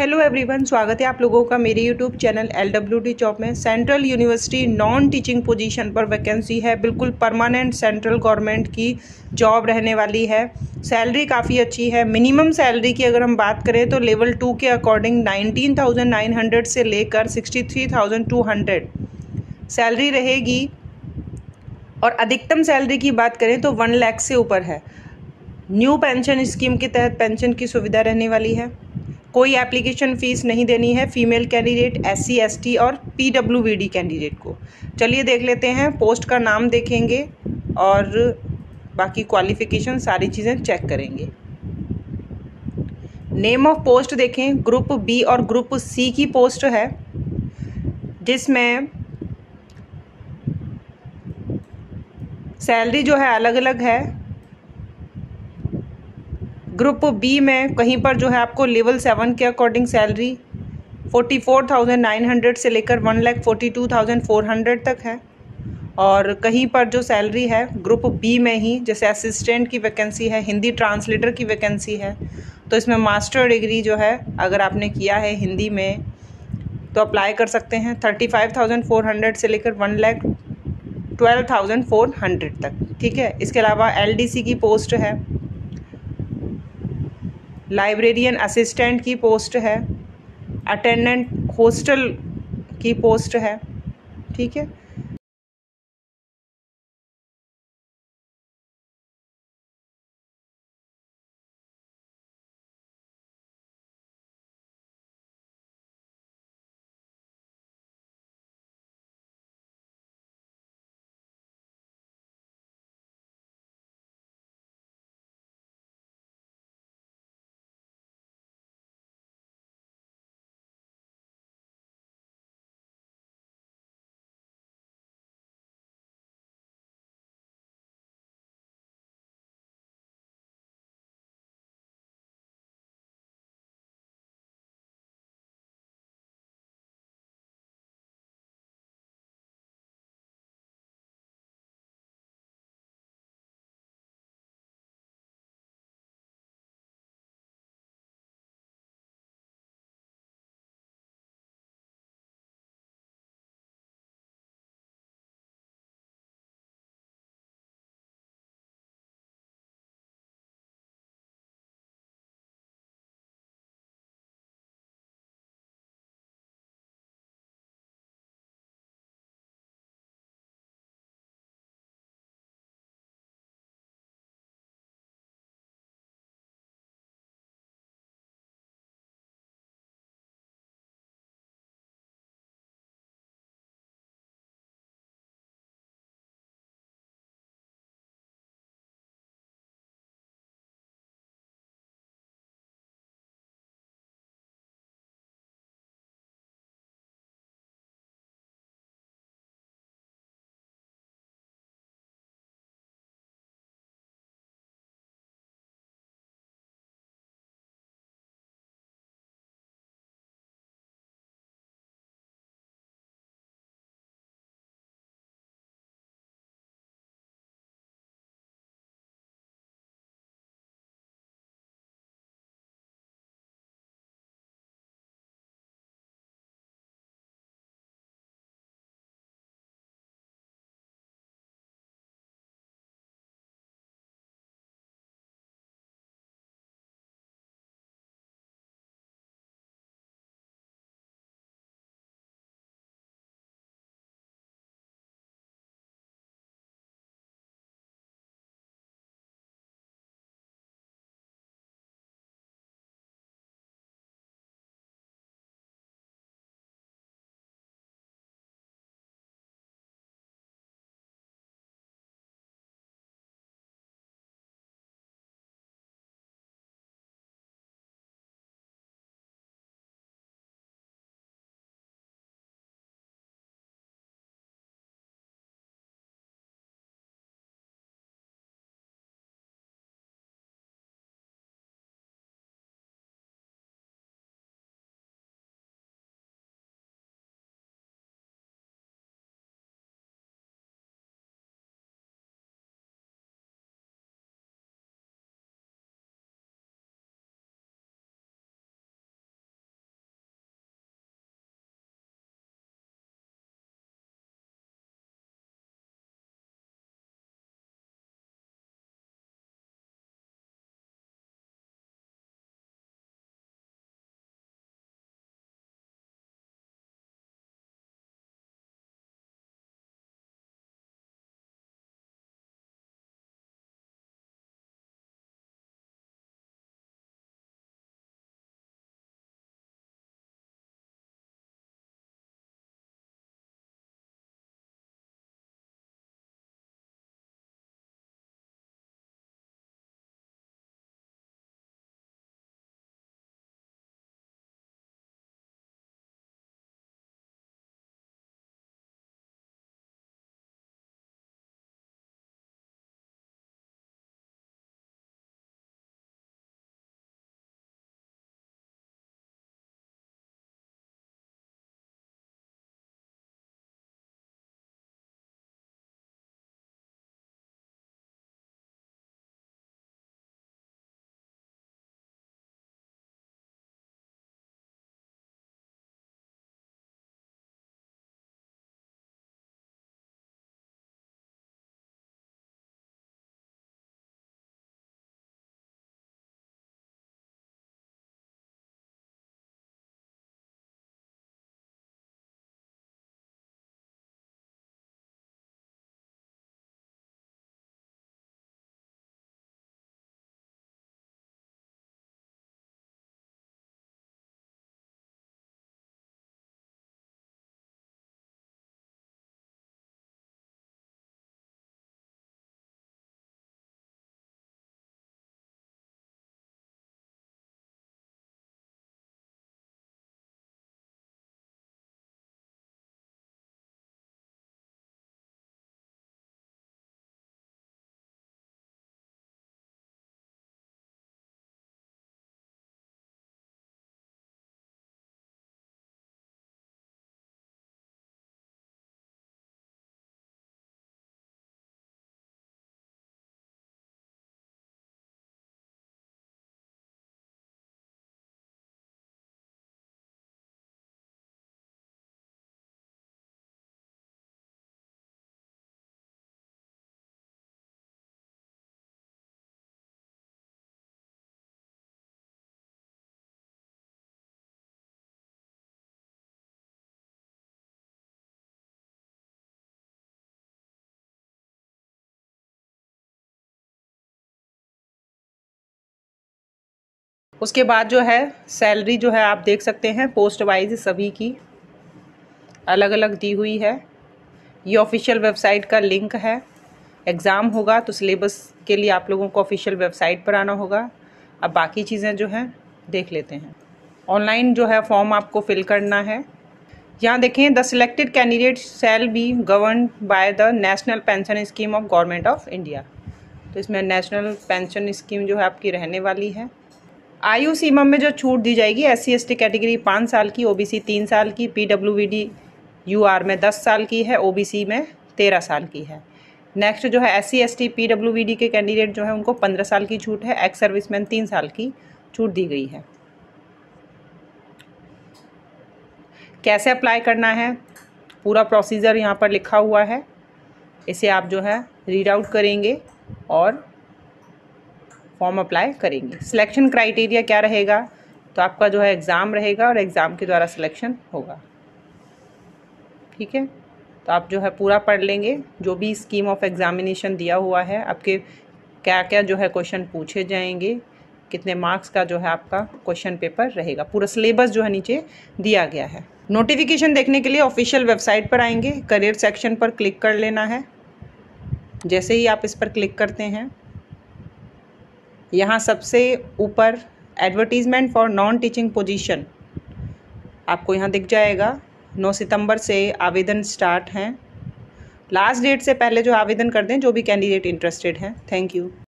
Hello everyone, स्वागत है आप लोगों का मेरे यूट्यूब चैनल LWD जॉब में। Central university non teaching position पर वैकेंसी है, बिल्कुल परमानेंट सेंट्रल गवर्नमेंट की जॉब रहने वाली है। सैलरी काफ़ी अच्छी है। मिनिमम सैलरी की अगर हम बात करें तो लेवल 2 के अकॉर्डिंग 19,900 से लेकर 63,200 सैलरी रहेगी और अधिकतम सैलरी की बात करें तो 1 लाख से ऊपर है। न्यू पेंशन स्कीम के तहत पेंशन की सुविधा रहने वाली है। कोई एप्लीकेशन फ़ीस नहीं देनी है फीमेल कैंडिडेट, SC ST और PWD कैंडिडेट को। चलिए देख लेते हैं, पोस्ट का नाम देखेंगे और बाकी क्वालिफ़िकेशन सारी चीज़ें चेक करेंगे। नेम ऑफ पोस्ट देखें, ग्रुप B और ग्रुप C की पोस्ट है, जिसमें सैलरी जो है अलग अलग है। ग्रुप B में कहीं पर जो है आपको लेवल 7 के अकॉर्डिंग सैलरी 44,900 से लेकर 1,42,400 तक है। और कहीं पर जो सैलरी है ग्रुप B में ही, जैसे असिस्टेंट की वैकेंसी है, हिंदी ट्रांसलेटर की वैकेंसी है, तो इसमें मास्टर डिग्री जो है अगर आपने किया है हिंदी में तो अप्लाई कर सकते हैं 35,400 से लेकर 1,12,400 तक। ठीक है। इसके अलावा LDC की पोस्ट है, लाइब्रेरियन असिस्टेंट की पोस्ट है, अटेंडेंट हॉस्टल की पोस्ट है। ठीक है। उसके बाद जो है सैलरी जो है आप देख सकते हैं पोस्ट वाइज सभी की अलग अलग दी हुई है। ये ऑफिशियल वेबसाइट का लिंक है। एग्ज़ाम होगा तो सिलेबस के लिए आप लोगों को ऑफिशियल वेबसाइट पर आना होगा। अब बाकी चीज़ें जो हैं देख लेते हैं। ऑनलाइन जो है फॉर्म आपको फिल करना है। यहाँ देखें, the selected candidate shall be govern by the national pension scheme of government of India. तो इसमें नेशनल पेंशन स्कीम जो है आपकी रहने वाली है। आयु सीमा में जो छूट दी जाएगी, SC ST कैटेगरी 5 साल की, OBC 3 साल की, PWD UR में 10 साल की है, OBC में 13 साल की है। नेक्स्ट जो है SC ST PWD के कैंडिडेट जो है उनको 15 साल की छूट है। एक्स सर्विसमैन 3 साल की छूट दी गई है। कैसे अप्लाई करना है पूरा प्रोसीजर यहाँ पर लिखा हुआ है, इसे आप जो है रीड आउट करेंगे और फॉर्म अप्लाई करेंगे। सिलेक्शन क्राइटेरिया क्या रहेगा, तो आपका जो है एग्ज़ाम रहेगा और एग्ज़ाम के द्वारा सिलेक्शन होगा। ठीक है, तो आप जो है पूरा पढ़ लेंगे जो भी स्कीम ऑफ एग्ज़ामिनेशन दिया हुआ है, आपके क्या क्या जो है क्वेश्चन पूछे जाएंगे, कितने मार्क्स का जो है आपका क्वेश्चन पेपर रहेगा, पूरा सिलेबस जो है नीचे दिया गया है। नोटिफिकेशन देखने के लिए ऑफिशियल वेबसाइट पर आएंगे, करियर सेक्शन पर क्लिक कर लेना है। जैसे ही आप इस पर क्लिक करते हैं, यहाँ सबसे ऊपर advertisement for non teaching position आपको यहाँ दिख जाएगा। 9 सितंबर से आवेदन स्टार्ट हैं। लास्ट डेट से पहले जो आवेदन कर दें जो भी कैंडिडेट इंटरेस्टेड हैं। Thank you.